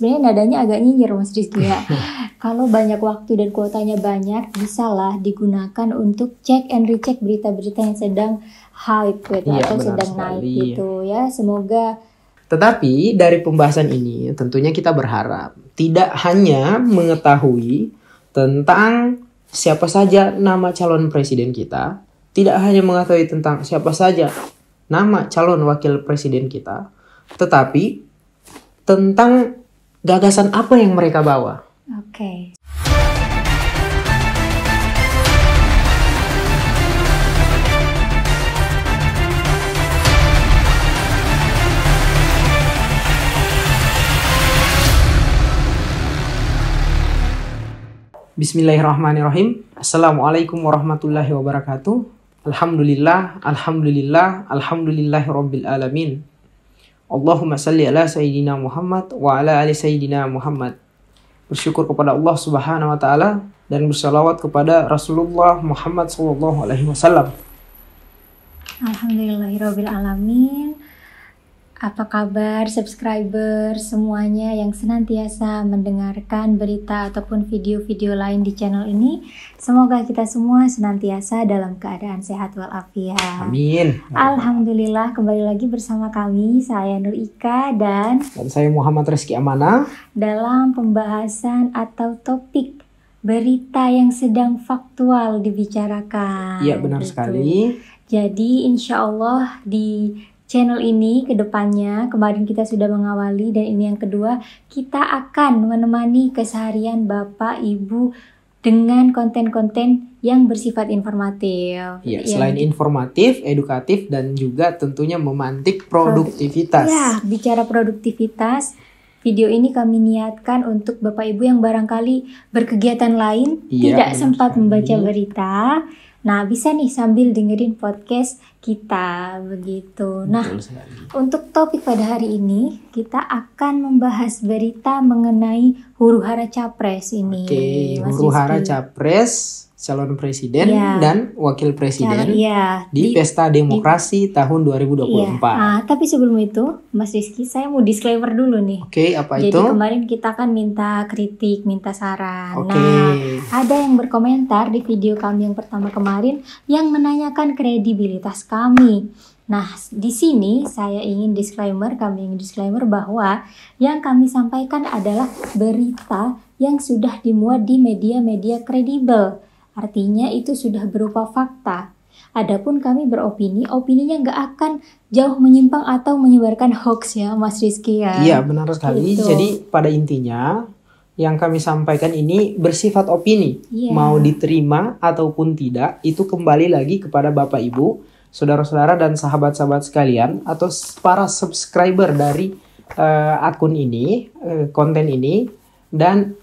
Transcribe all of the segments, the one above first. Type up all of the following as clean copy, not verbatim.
sebenarnya nadanya agak nyinyir Mas Rizky ya. Kalau banyak waktu dan kuotanya banyak, bisalah digunakan untuk cek and recheck berita-berita yang sedang hype gitu, ya, atau sedang sekali naik gitu ya. Semoga. Tetapi dari pembahasan ini tentunya kita berharap tidak hanya mengetahui tentang siapa saja nama calon presiden kita, tidak hanya mengetahui tentang siapa saja nama calon wakil presiden kita, tetapi tentang gagasan apa yang mereka bawa. Oke. Bismillahirrahmanirrahim. Assalamualaikum warahmatullahi wabarakatuh. Alhamdulillah, alhamdulillah, alhamdulillahirabbil alamin. Allahumma salli ala sayyidina Muhammad wa ala ali sayyidina Muhammad. Bersyukur kepada Allah Subhanahu wa taala dan bersalawat kepada Rasulullah Muhammad sallallahu alaihi wasallam. Alhamdulillahirabbil alamin. Apa kabar subscriber semuanya yang senantiasa mendengarkan berita ataupun video-video lain di channel ini? Semoga kita semua senantiasa dalam keadaan sehat walafiat. Amin. Alhamdulillah, kembali lagi bersama kami, saya Nur Ika dan saya Muhammad Reski Amanah dalam pembahasan atau topik berita yang sedang faktual dibicarakan. Iya, benar gitu sekali. Jadi insya Allah di channel ini kedepannya, kemarin kita sudah mengawali dan ini yang kedua, kita akan menemani keseharian Bapak, Ibu dengan konten-konten yang bersifat informatif. Ya, selain informatif, edukatif, dan juga tentunya memantik produktivitas. Ya, bicara produktivitas, video ini kami niatkan untuk Bapak, Ibu yang barangkali berkegiatan lain, ya, tidak sempat membaca berita. Nah, bisa nih sambil dengerin podcast kita begitu. Nah, untuk topik pada hari ini kita akan membahas berita mengenai huru-hara capres ini. Oke, huru-hara capres calon presiden ya, dan wakil presiden ya, di Pesta Demokrasi tahun 2024. Ya. Nah, tapi sebelum itu, Mas Rizky, saya mau disclaimer dulu nih. Oke, apa itu? Jadi kemarin kita kan minta kritik, minta saran. Oke. Nah, ada yang berkomentar di video kami yang pertama kemarin yang menanyakan kredibilitas kami. Nah, di sini saya ingin disclaimer, bahwa yang kami sampaikan adalah berita yang sudah dimuat di media-media kredibel. Artinya itu sudah berupa fakta. Adapun kami beropini, opininya nggak akan jauh menyimpang atau menyebarkan hoax ya, Mas Rizky ya. Iya, benar sekali. Gitu. Jadi pada intinya yang kami sampaikan ini bersifat opini. Yeah. Mau diterima ataupun tidak, itu kembali lagi kepada Bapak Ibu, saudara-saudara dan sahabat-sahabat sekalian atau para subscriber dari akun ini, konten ini, dan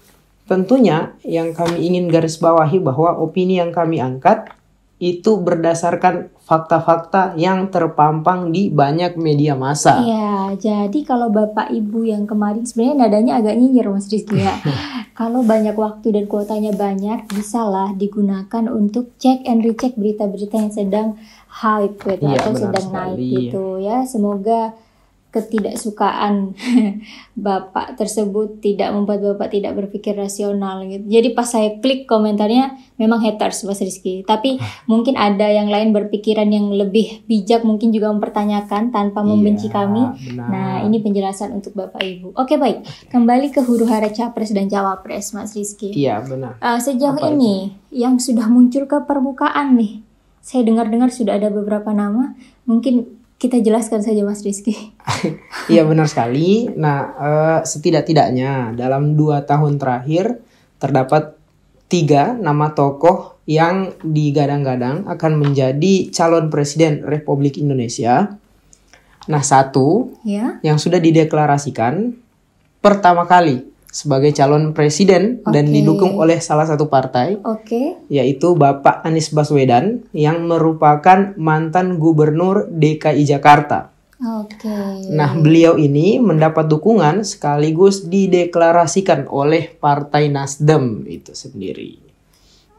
tentunya yang kami ingin garis bawahi bahwa opini yang kami angkat itu berdasarkan fakta-fakta yang terpampang di banyak media massa. Iya, jadi kalau Bapak Ibu yang kemarin sebenarnya nadanya agak nyinyir Mas Rizky ya. Kalau banyak waktu dan kuotanya banyak, bisalah digunakan untuk cek and recheck berita-berita yang sedang hype gitu, ya, atau sedang naik gitu ya. Semoga ketidaksukaan Bapak tersebut tidak membuat Bapak tidak berpikir rasional gitu. Jadi pas saya klik komentarnya memang haters Mas Rizky. Tapi mungkin ada yang lain berpikiran yang lebih bijak, mungkin juga mempertanyakan tanpa membenci kami. Benar. Nah, ini penjelasan untuk Bapak Ibu. Oke, baik. Kembali ke huru-hara capres dan cawapres Mas Rizky. Iya, benar. Sejauh apa ini itu yang sudah muncul ke permukaan nih. Saya dengar-dengar sudah ada beberapa nama. Mungkin kita jelaskan saja Mas Rizky. Iya benar sekali. Nah, setidak-tidaknya dalam 2 tahun terakhir terdapat 3 nama tokoh yang digadang-gadang akan menjadi calon presiden Republik Indonesia. Nah, satu yang sudah dideklarasikan pertama kali sebagai calon presiden dan didukung oleh salah satu partai, yaitu Bapak Anies Baswedan yang merupakan mantan Gubernur DKI Jakarta. Nah, beliau ini mendapat dukungan sekaligus dideklarasikan oleh Partai NasDem itu sendiri.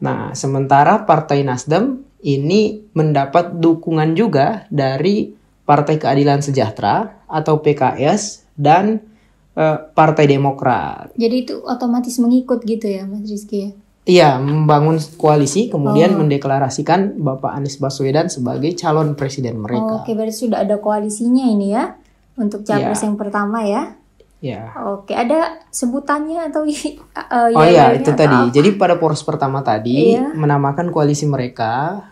Nah, sementara Partai NasDem ini mendapat dukungan juga dari Partai Keadilan Sejahtera atau PKS dan Partai Demokrat. Jadi itu otomatis mengikut gitu ya Mas Rizky ya? Iya, membangun koalisi kemudian mendeklarasikan Bapak Anies Baswedan sebagai calon presiden mereka. Oke, berarti sudah ada koalisinya ini ya untuk capres yang pertama ya? Ya. Oke, ada sebutannya atau itu tadi. Jadi pada poros pertama tadi menamakan koalisi mereka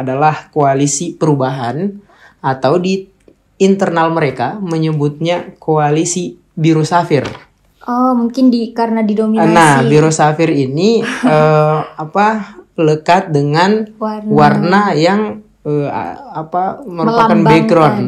adalah koalisi perubahan atau di internal mereka menyebutnya koalisi biru safir. Oh, mungkin karena didominasi. Nah, biru safir ini lekat dengan warna yang merupakan melambang, background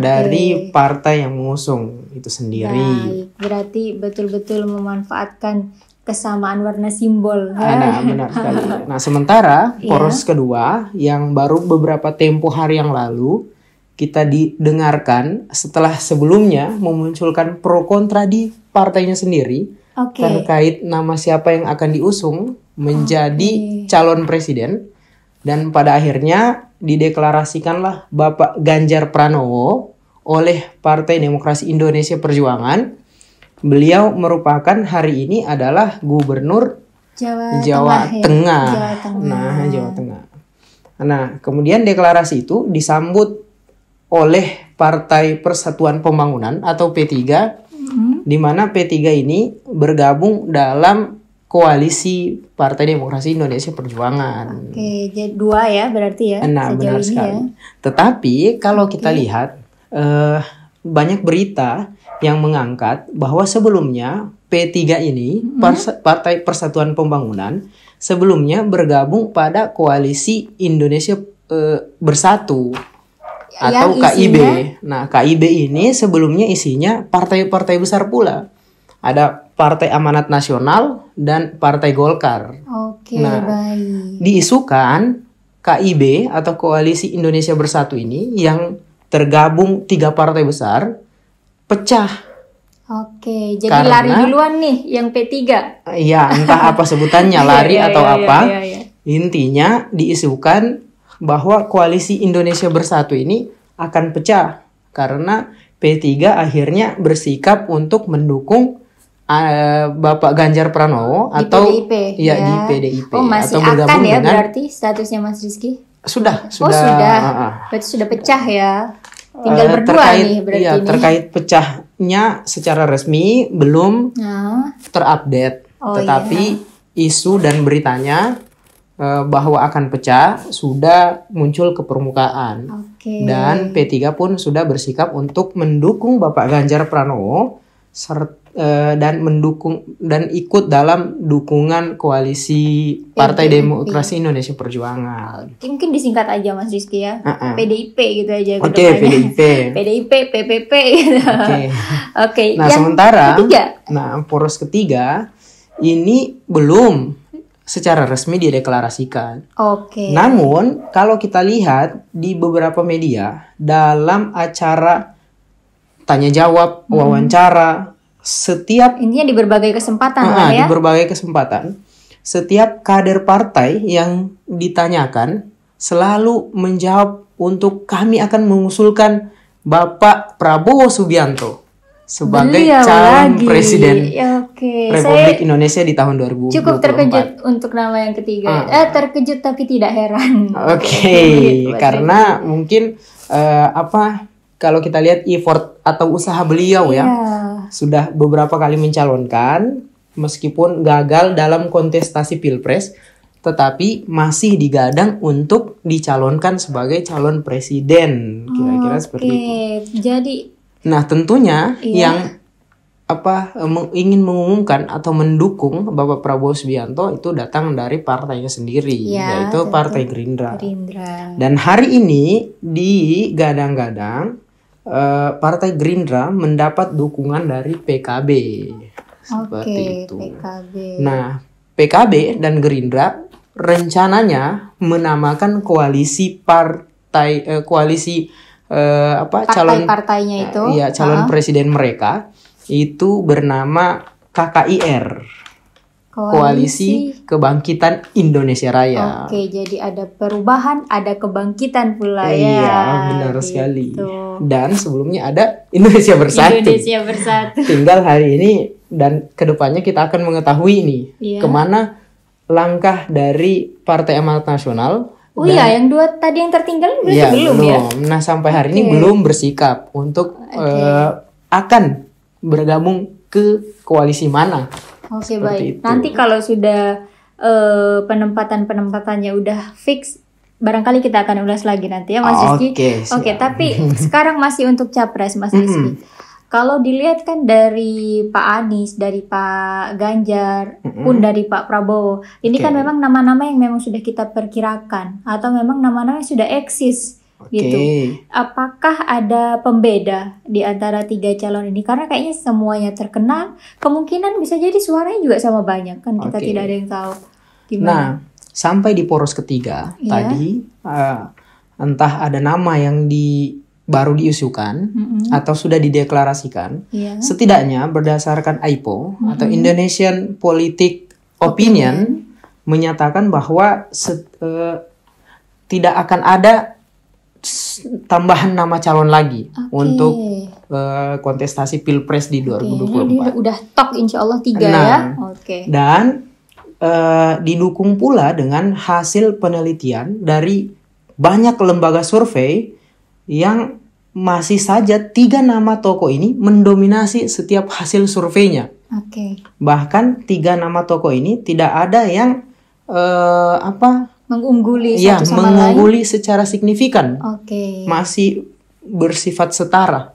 dari partai yang mengusung itu sendiri. Baik, berarti betul-betul memanfaatkan kesamaan warna simbol. Nah, benar sekali. Nah, sementara poros kedua yang baru beberapa tempo hari yang lalu kita didengarkan setelah sebelumnya memunculkan pro kontra di partainya sendiri terkait nama siapa yang akan diusung menjadi calon presiden. Dan pada akhirnya dideklarasikanlah Bapak Ganjar Pranowo oleh Partai Demokrasi Indonesia Perjuangan. Beliau merupakan hari ini adalah Gubernur Jawa Tengah. Nah, Jawa Tengah. Nah, kemudian deklarasi itu disambut oleh Partai Persatuan Pembangunan atau P3, di mana P3 ini bergabung dalam koalisi Partai Demokrasi Indonesia Perjuangan. Oke, jadi dua ya berarti ya. Nah, benar sekali. Ya. Tetapi kalau kita lihat banyak berita yang mengangkat bahwa sebelumnya P3 ini Partai Persatuan Pembangunan sebelumnya bergabung pada koalisi Indonesia Bersatu atau KIB. Nah, KIB ini sebelumnya isinya partai-partai besar pula. Ada Partai Amanat Nasional dan Partai Golkar. Oke, baik. Diisukan KIB atau Koalisi Indonesia Bersatu ini yang tergabung 3 partai besar pecah. Oke, jadi karena, lari duluan nih yang P3. Iya, entah apa sebutannya, lari atau apa. Intinya diisukan bahwa Koalisi Indonesia Bersatu ini akan pecah karena P3 akhirnya bersikap untuk mendukung Bapak Ganjar Pranowo di atau PDIP, di PDIP masih atau bergabung akan ya dengan, berarti statusnya Mas Rizky sudah berarti sudah pecah ya, tinggal berdua nih berarti ini. Terkait pecahnya secara resmi belum terupdate, tetapi isu dan beritanya bahwa akan pecah sudah muncul ke permukaan. Dan P3 pun sudah bersikap untuk mendukung Bapak Ganjar Pranowo serta dan mendukung dan ikut dalam dukungan koalisi Partai Demokrasi Indonesia Perjuangan. Mungkin disingkat aja Mas Rizky ya, PDIP gitu aja. Oke, PDIP. PDIP, PPP gitu. Oke. Nah, sementara poros ketiga ini belum secara resmi dideklarasikan. Namun kalau kita lihat di beberapa media dalam acara tanya jawab, wawancara, setiap intinya di berbagai kesempatan ya. Di berbagai kesempatan, setiap kader partai yang ditanyakan selalu menjawab untuk kami akan mengusulkan Bapak Prabowo Subianto sebagai calon presiden Republik Indonesia di tahun 2024. Cukup terkejut untuk nama yang ketiga. Terkejut tapi tidak heran. Karena mungkin kalau kita lihat effort atau usaha beliau sudah beberapa kali mencalonkan meskipun gagal dalam kontestasi Pilpres, tetapi masih digadang untuk dicalonkan sebagai calon presiden, kira-kira seperti itu. Jadi nah, tentunya yang ingin mengumumkan atau mendukung Bapak Prabowo Subianto itu datang dari partainya sendiri, yaitu Partai Gerindra. Dan hari ini digadang-gadang Partai Gerindra mendapat dukungan dari PKB. Seperti itu. PKB. Nah, PKB dan Gerindra rencananya menamakan koalisi calon partainya itu. Iya, calon presiden mereka itu bernama KKIR. Koalisi Kebangkitan Indonesia Raya. Oke, jadi ada perubahan, ada kebangkitan pula ya. Iya, benar gitu. Sekali. Dan sebelumnya ada Indonesia Bersatu. Indonesia Bersatu. Tinggal hari ini dan kedepannya kita akan mengetahui nih kemana langkah dari Partai Amanat Nasional. Oh iya, yang dua tadi yang tertinggal belum. Nah, sampai hari ini belum bersikap untuk akan bergabung ke koalisi mana. Oke, baik. Itu. Nanti kalau sudah penempatan-penempatannya udah fix, barangkali kita akan ulas lagi nanti ya Mas Rizky. Oke, tapi sekarang masih untuk capres Mas Rizky. Kalau dilihat kan dari Pak Anies, dari Pak Ganjar, pun dari Pak Prabowo. Ini kan memang nama-nama yang memang sudah kita perkirakan atau memang nama-nama yang sudah eksis. Gitu. Apakah ada pembeda di antara tiga calon ini? Karena kayaknya semuanya terkenal. Kemungkinan bisa jadi suaranya juga sama banyak kan, kita tidak ada yang tahu. Gimana? Nah, sampai di poros ketiga tadi entah ada nama yang baru diusulkan atau sudah dideklarasikan. Setidaknya berdasarkan AIPO atau Indonesian Politic Opinion menyatakan bahwa tidak akan ada tambahan nama calon lagi untuk kontestasi Pilpres di 2024. Udah tok insya Allah 3 ya. Dan didukung pula dengan hasil penelitian dari banyak lembaga survei yang masih saja 3 nama tokoh ini mendominasi setiap hasil surveinya. Bahkan 3 nama tokoh ini tidak ada yang mengungguli secara signifikan. Masih bersifat setara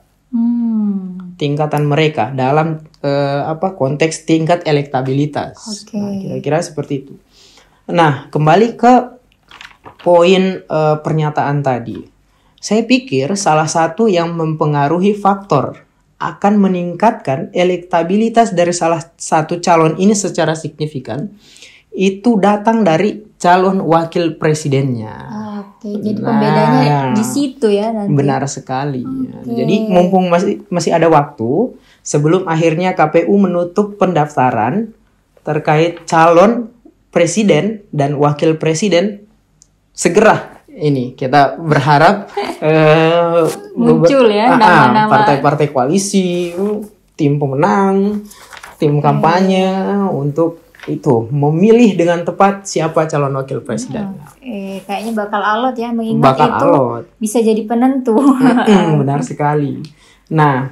tingkatan mereka dalam konteks tingkat elektabilitas. Nah, kira-kira seperti itu. Nah, kembali ke poin pernyataan tadi, saya pikir salah satu yang mempengaruhi faktor akan meningkatkan elektabilitas dari salah satu calon ini secara signifikan itu datang dari calon wakil presidennya. Jadi pembedanya di situ ya nanti. Benar sekali. Jadi mumpung masih ada waktu sebelum akhirnya KPU menutup pendaftaran terkait calon presiden dan wakil presiden, segera ini kita berharap muncul ya nama-nama partai-partai koalisi, tim pemenang, tim kampanye untuk itu memilih dengan tepat siapa calon wakil presiden. Kayaknya bakal alot ya, mengingat itu alot. Bisa jadi penentu. Benar sekali. Nah,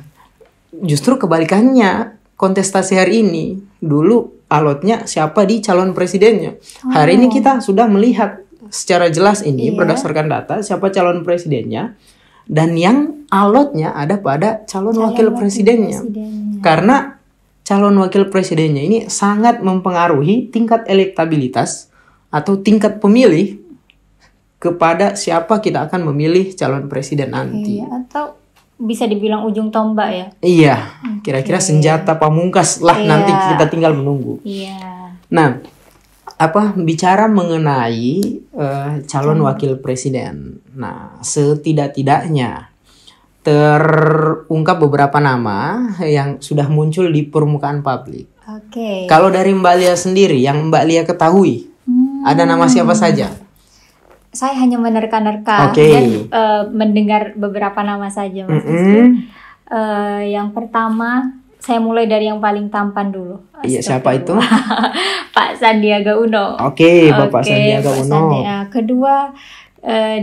justru kebalikannya kontestasi hari ini, dulu alotnya siapa di calon presidennya. Hari ini kita sudah melihat secara jelas ini berdasarkan data siapa calon presidennya dan yang alotnya ada pada calon wakil presidennya. Karena calon wakil presidennya ini sangat mempengaruhi tingkat elektabilitas atau tingkat pemilih kepada siapa kita akan memilih calon presiden nanti. Atau bisa dibilang ujung tombak ya? Iya, kira-kira senjata pamungkas lah, nanti kita tinggal menunggu. Nah, bicara mengenai calon wakil presiden. Nah, setidak-tidaknya terungkap beberapa nama yang sudah muncul di permukaan publik. Kalau dari Mbak Lia sendiri, yang Mbak Lia ketahui, ada nama siapa saja? Saya hanya menerka-nerka dan mendengar beberapa nama saja, Mas Rizky. Yang pertama, saya mulai dari yang paling tampan dulu. Iya, siapa itu? Pak Sandiaga Uno. Bapak Sandiaga Uno. Kedua,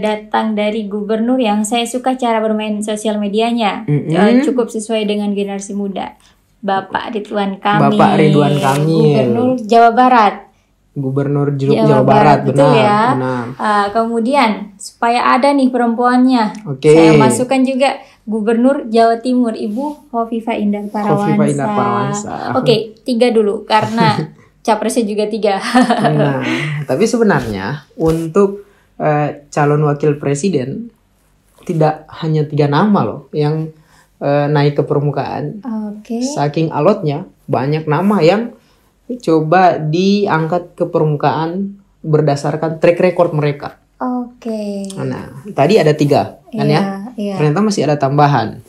datang dari gubernur yang saya suka cara bermain sosial medianya, cukup sesuai dengan generasi muda, Bapak Ridwan Kamil. Bapak Ridwan Kamil, Gubernur Jawa Barat. Gubernur Jawa Barat, betul ya. Kemudian supaya ada nih perempuannya, saya masukkan juga Gubernur Jawa Timur, Ibu Khofifah Indar Parawansa. Tiga dulu karena capresnya juga 3. Nah, tapi sebenarnya untuk calon wakil presiden tidak hanya 3 nama loh yang naik ke permukaan. Saking alotnya banyak nama yang coba diangkat ke permukaan berdasarkan track record mereka. Nah, tadi ada 3 kan ya. Ternyata masih ada tambahan.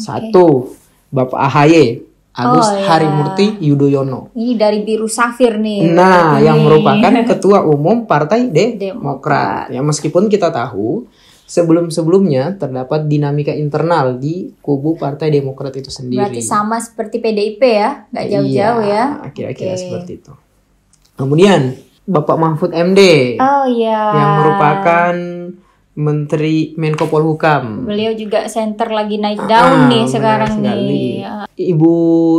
Satu, Bapak AHY. Agus Harimurti Yudhoyono. Ini dari Biru Safir nih. Nah, yang merupakan ketua umum Partai Demokrat. Ya, meskipun kita tahu sebelum-sebelumnya terdapat dinamika internal di kubu Partai Demokrat itu sendiri. Berarti sama seperti PDIP ya, nggak jauh-jauh ya. Kira-kira seperti itu. Kemudian Bapak Mahfud MD. Oh iya. Yang merupakan Menteri Menko Polhukam. Beliau juga center lagi naik daun nih sekarang nih. Ibu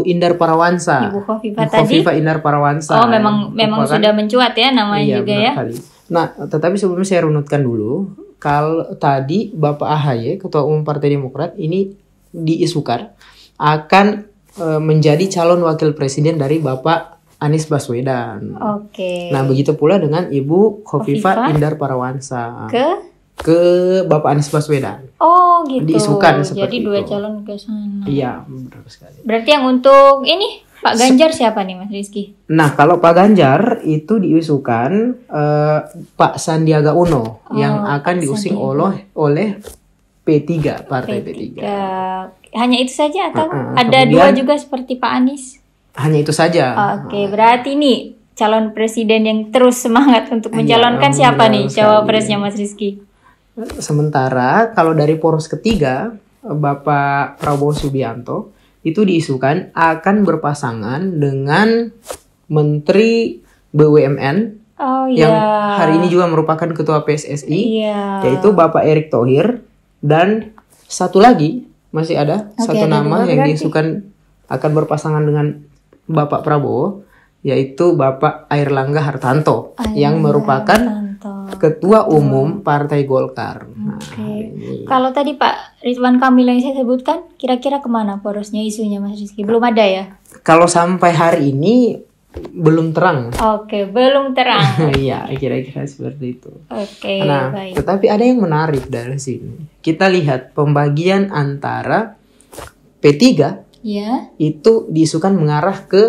Indar Parawansa. Ibu Khofifah tadi. Khofifah Indar Parawansa. Oh, memang sudah mencuat ya namanya juga ya. Kali. Nah, tetapi sebelumnya saya runutkan dulu. Kalau tadi Bapak AHY, Ketua Umum Partai Demokrat, ini diisukan akan menjadi calon wakil presiden dari Bapak Anies Baswedan. Oke. Nah, begitu pula dengan Ibu Khofifah Indar Parawansa. Ke Bapak Anies Baswedan. Oh, gitu. Diisukan seperti jadi dua calon ke sana. Iya, benar sekali. Berarti yang untuk ini Pak Ganjar siapa nih Mas Rizky? Nah, kalau Pak Ganjar itu diusulkan Pak Sandiaga Uno yang akan diusung oleh P3, Partai P3. Hanya itu saja atau ada dua juga seperti Pak Anies? Hanya itu saja. Oke, berarti ini calon presiden yang terus semangat untuk mencalonkan siapa nih cawapresnya Mas Rizky? Sementara kalau dari poros ketiga Bapak Prabowo Subianto itu diisukan akan berpasangan dengan Menteri BUMN yang hari ini juga merupakan Ketua PSSI, yaitu Bapak Erick Thohir, dan satu lagi masih ada satu nama yang diisukan akan berpasangan dengan Bapak Prabowo, yaitu Bapak Airlangga Hartanto yang merupakan Ketua Umum Partai Golkar. Kalau tadi Pak Ridwan Kamil yang saya sebutkan, kira-kira kemana porosnya isunya Mas Rizky? Belum ada ya? Kalau sampai hari ini belum terang. Oke, belum terang. Iya, kira-kira seperti itu. Oke, nah, baik. Tetapi ada yang menarik dari sini. Kita lihat pembagian antara P3 itu diisukan mengarah ke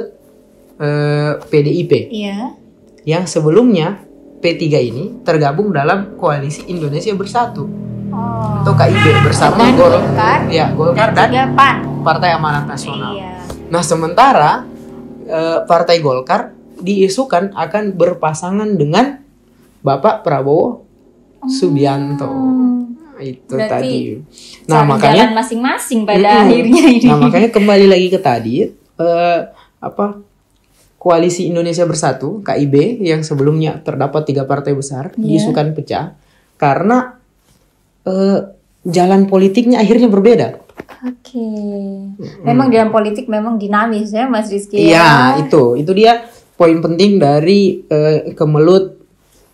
PDIP. Yang sebelumnya P3 ini tergabung dalam Koalisi Indonesia Bersatu atau KIB bersama Golkar dan PAN, Partai Amanat Nasional. Nah, sementara Partai Golkar diisukan akan berpasangan dengan Bapak Prabowo Subianto. Itu berarti tadi. Nah, makanya masing-masing pada akhirnya ini. Nah, makanya kembali lagi ke tadi Koalisi Indonesia Bersatu, KIB, yang sebelumnya terdapat 3 partai besar, diisukan pecah karena jalan politiknya akhirnya berbeda. Oke. Memang dalam politik memang dinamis ya Mas Rizky. Iya, itu dia poin penting dari kemelut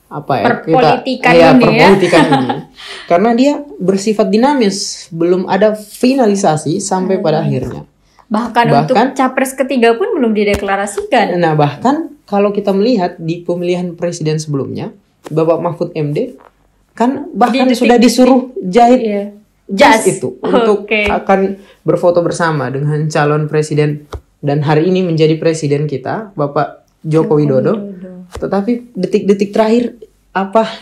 perpolitikan ini. Karena dia bersifat dinamis, belum ada finalisasi sampai pada akhirnya. Bahkan untuk capres ketiga pun belum dideklarasikan. Nah, bahkan kalau kita melihat di pemilihan presiden sebelumnya, Bapak Mahfud MD kan bahkan sudah disuruh jahit jas itu untuk akan berfoto bersama dengan calon presiden dan hari ini menjadi presiden kita, Bapak Joko Widodo. Tetapi detik-detik terakhir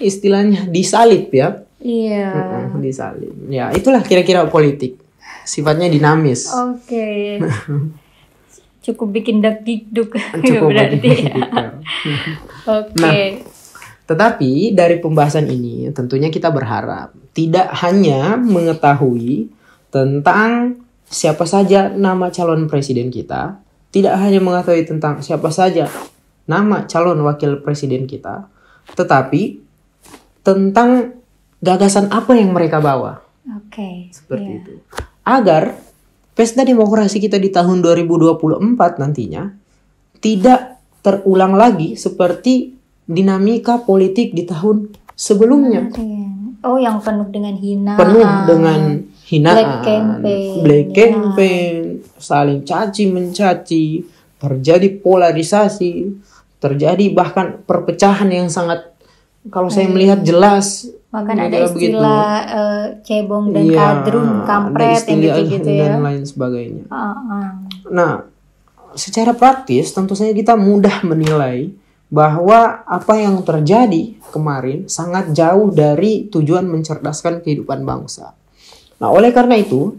istilahnya disalib ya. Iya. Disalib. Ya, itulah kira-kira politik. Sifatnya dinamis. Oke. Cukup bikin deg-dug berarti. Oke. Nah, tetapi dari pembahasan ini tentunya kita berharap tidak hanya mengetahui tentang siapa saja nama calon presiden kita, tidak hanya mengetahui tentang siapa saja nama calon wakil presiden kita, tetapi tentang gagasan apa yang mereka bawa. Oke. Seperti itu. Agar pesta demokrasi kita di tahun 2024 nantinya tidak terulang lagi seperti dinamika politik di tahun sebelumnya. Oh, yang penuh dengan hinaan. Penuh dengan hinaan. Black campaign, saling caci-mencaci, terjadi polarisasi, terjadi bahkan perpecahan yang sangat kalau saya melihat jelas. Bahkan ada istilah cebong dan kadrun, kampret, gitu-gitu ya. Dan lain sebagainya. Nah, secara praktis tentu saja kita mudah menilai bahwa apa yang terjadi kemarin sangat jauh dari tujuan mencerdaskan kehidupan bangsa. Nah, oleh karena itu,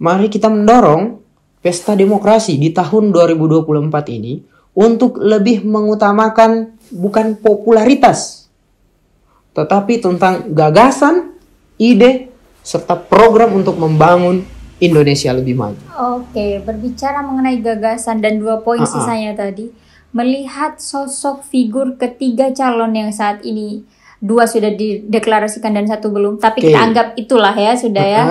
mari kita mendorong pesta demokrasi di tahun 2024 ini untuk lebih mengutamakan bukan popularitas, tetapi tentang gagasan, ide, serta program untuk membangun Indonesia lebih maju. Oke, berbicara mengenai gagasan dan dua poin sisanya tadi, melihat sosok figur ketiga calon yang saat ini dua sudah dideklarasikan dan satu belum, tapi kita anggap itulah ya sudah ya.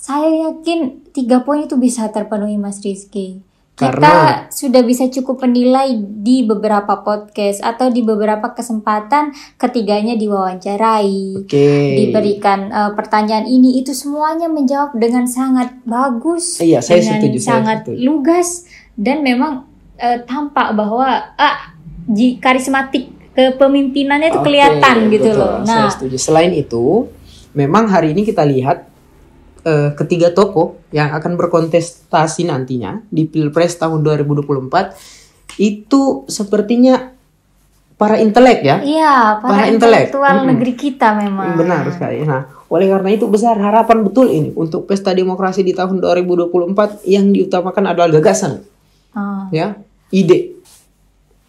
Saya yakin tiga poin itu bisa terpenuhi Mas Rizky. Karena kita sudah bisa cukup menilai di beberapa podcast atau di beberapa kesempatan ketiganya diwawancarai, diberikan pertanyaan ini itu semuanya menjawab dengan sangat bagus, saya dengan setuju, sangat lugas dan memang tampak bahwa karismatik kepemimpinannya itu kelihatan gitu betul. Loh. Nah, saya setuju. Selain itu, memang hari ini kita lihat ketiga tokoh yang akan berkontestasi nantinya di Pilpres tahun 2024 itu sepertinya para intelek ya. Iya, para intelektual negeri kita memang. Benar sekali. Nah, oleh karena itu besar harapan betul ini untuk pesta demokrasi di tahun 2024 yang diutamakan adalah gagasan. Ya, ide.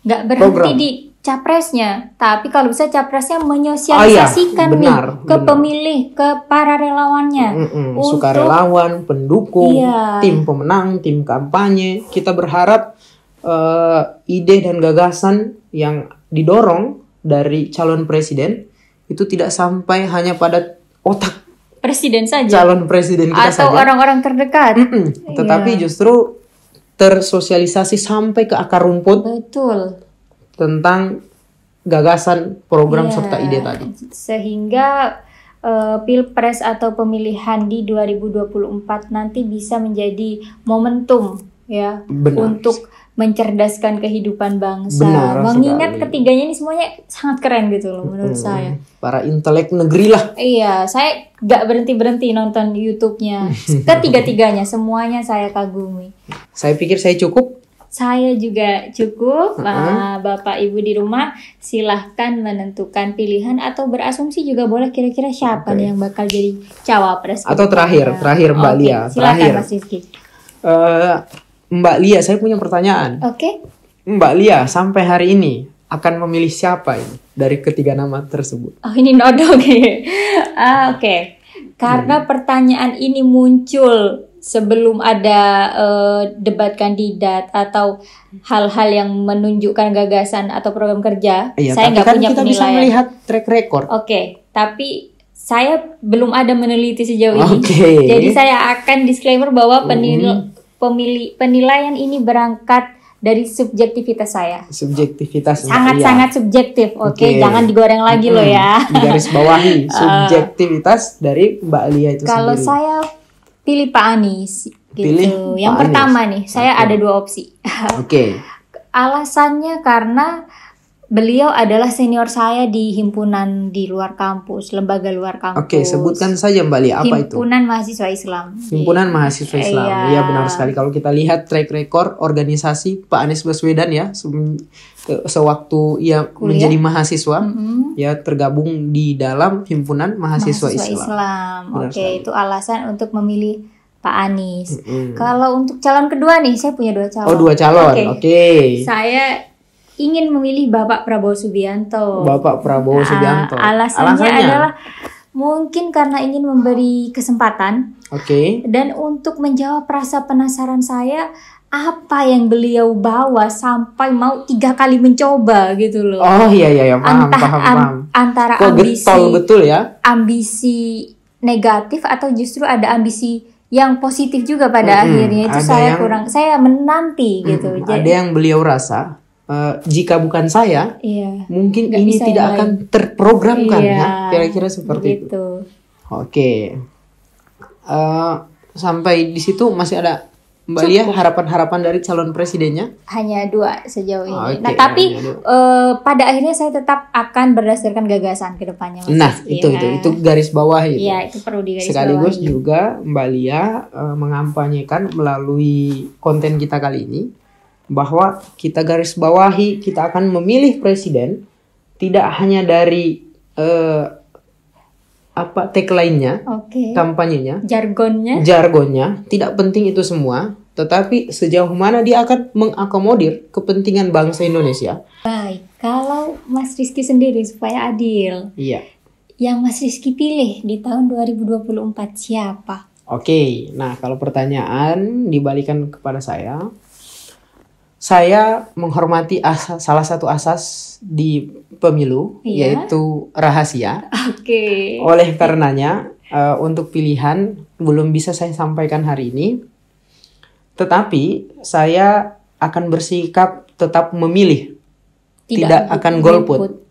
Gak berhenti program di capresnya, tapi kalau bisa capresnya menyosialisasikan ke pemilih, ke para relawannya, untuk sukarelawan, pendukung, tim pemenang, tim kampanye. Kita berharap ide dan gagasan yang didorong dari calon presiden itu tidak sampai hanya pada otak presiden saja, calon presiden kita atau orang-orang terdekat, tetapi justru tersosialisasi sampai ke akar rumput. Betul. Tentang gagasan, program, serta ide tadi. Sehingga Pilpres atau pemilihan di 2024 nanti bisa menjadi momentum ya. Benar. Untuk mencerdaskan kehidupan bangsa. Benar, mengingat sekali. Ketiganya ini semuanya sangat keren gitu loh menurut saya. Para intelek negeri lah. Iya, saya gak berhenti-berhenti nonton YouTube-nya. Ketiga-tiganya, semuanya saya kagumi. Saya pikir saya cukup. Saya juga cukup, Bapak Ibu di rumah silahkan menentukan pilihan atau berasumsi juga boleh kira-kira siapa yang bakal jadi cawapres. Atau terakhir Mbak Lia. Silakan Mas Rizky. Mbak Lia, saya punya pertanyaan. Mbak Lia sampai hari ini akan memilih siapa ini dari ketiga nama tersebut? Oh, ini nodong. Karena pertanyaan ini muncul sebelum ada debat kandidat atau hal-hal yang menunjukkan gagasan atau program kerja, saya nggak punya penilaian. Kita bisa melihat track record. Tapi saya belum ada meneliti sejauh ini. Jadi saya akan disclaimer bahwa penilaian ini berangkat dari subjektivitas saya. Subjektivitas sangat-sangat subjektif. Jangan digoreng lagi loh ya. Garis bawahi subjektivitas dari Mbak Lia itu kalau sendiri. Kalau saya pilih Pak Anies gitu. Yang Pak pertama Anies. Nih, saya ada dua opsi. Alasannya karena beliau adalah senior saya di himpunan di luar kampus, lembaga luar kampus. Sebutkan saja Mbak Lia, apa himpunan itu? Himpunan Mahasiswa Islam. Himpunan Mahasiswa Islam. Iya, benar sekali. Kalau kita lihat track record organisasi Pak Anies Baswedan ya, sewaktu ia menjadi mahasiswa, ya tergabung di dalam himpunan mahasiswa Islam. Itu alasan untuk memilih Pak Anies. Kalau untuk calon kedua nih, saya punya dua calon. Saya ingin memilih Bapak Prabowo Subianto. Alasannya adalah mungkin karena ingin memberi kesempatan. Dan untuk menjawab rasa penasaran saya, apa yang beliau bawa sampai mau 3 kali mencoba gitu loh. Paham. Antara ambisi getol, betul ya. Ambisi negatif atau justru ada ambisi yang positif juga pada akhirnya itu saya menanti gitu. Jadi, ada yang beliau rasa jika bukan saya, mungkin ini tidak akan terprogramkan ya, kira-kira seperti itu. Sampai di situ masih ada Mbak Lia harapan-harapan dari calon presidennya? Hanya dua sejauh ini. Nah, tapi pada akhirnya saya tetap akan berdasarkan gagasan ke depannya. Nah, itu garis bawah itu. Iya, itu perlu digaris bawahi. Sekaligus juga Mbak Lia mengampanyekan melalui konten kita kali ini bahwa kita garis bawahi, kita akan memilih presiden tidak hanya dari tagline-nya, kampanyenya, jargonnya, tidak penting itu semua, Tetapi sejauh mana dia akan mengakomodir kepentingan bangsa Indonesia? Baik, kalau Mas Rizky sendiri supaya adil. Iya. Yang Mas Rizky pilih di tahun 2024 siapa? Oke, nah kalau pertanyaan dibalikan kepada saya. Saya menghormati salah satu asas di pemilu, iya, yaitu rahasia. Oke. Oleh karenanya, untuk pilihan belum bisa saya sampaikan hari ini. Tetapi saya akan bersikap tetap memilih. Tidak akan golput.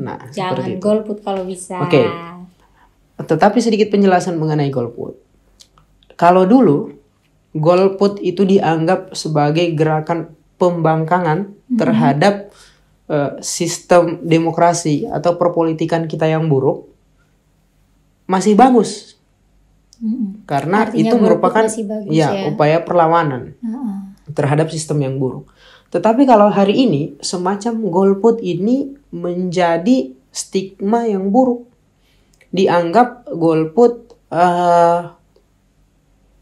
Nah, jangan golput kalau bisa. Oke. Tetapi sedikit penjelasan mengenai golput. Kalau dulu, golput itu dianggap sebagai gerakan pembangkangan terhadap sistem demokrasi atau perpolitikan kita yang buruk. Masih bagus. Karena artinya itu merupakan upaya perlawanan terhadap sistem yang buruk. Tetapi kalau hari ini semacam golput ini menjadi stigma yang buruk. Dianggap golput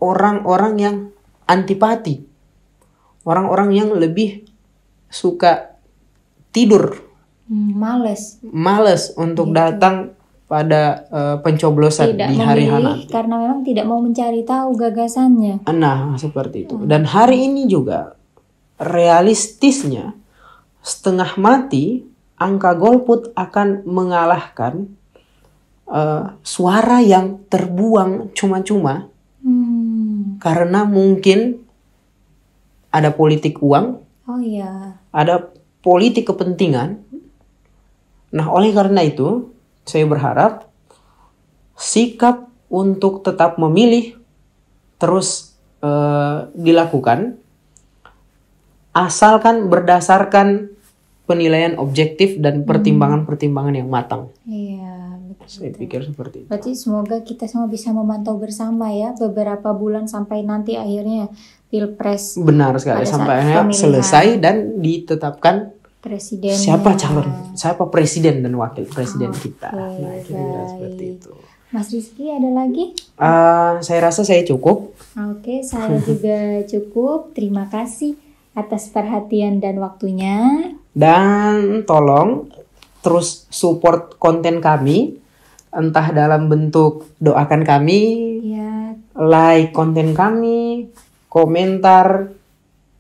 orang-orang yang antipati, orang-orang yang lebih suka tidur, males untuk datang pada pencoblosan di hari-hari nanti. Karena memang tidak mau mencari tahu gagasannya. Nah, seperti itu. Dan hari ini juga realistisnya setengah mati angka golput akan mengalahkan suara yang terbuang cuma-cuma. Karena mungkin ada politik uang, ada politik kepentingan. Nah, oleh karena itu, saya berharap sikap untuk tetap memilih terus dilakukan, asalkan berdasarkan penilaian objektif dan pertimbangan-pertimbangan yang matang. Iya. Saya pikir seperti itu. Berarti semoga kita semua bisa memantau bersama ya beberapa bulan sampai nanti akhirnya pilpres. Benar sekali, sampai akhirnya selesai dan ditetapkan presiden. Siapa calon, siapa presiden dan wakil presiden kita. Nah, kira-kira seperti itu. Mas Rizky ada lagi? Saya rasa saya cukup. Oke, saya juga cukup. Terima kasih atas perhatian dan waktunya. Dan tolong terus support konten kami. Entah dalam bentuk doakan kami, like konten kami, komentar,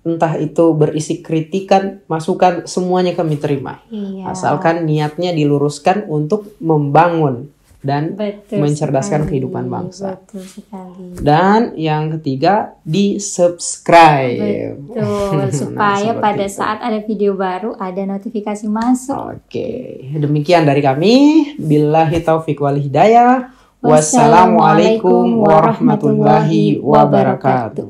entah itu berisi kritikan, masukan, semuanya kami terima. Iya. Asalkan niatnya diluruskan untuk membangun dan mencerdaskan kehidupan bangsa. Betul sekali. Dan yang ketiga, di-subscribe. Betul, supaya pada saat ada video baru ada notifikasi masuk. Oke, demikian dari kami. Billahi taufiq wal hidayah. Wassalamualaikum warahmatullahi wabarakatuh.